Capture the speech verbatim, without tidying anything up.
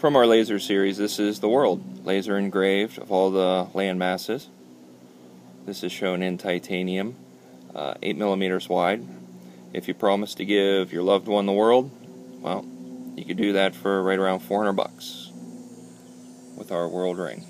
From our laser series, this is the world, laser engraved of all the land masses. This is shown in titanium, uh, eight millimeters wide. If you promise to give your loved one the world, well, you could do that for right around four hundred bucks with our world ring.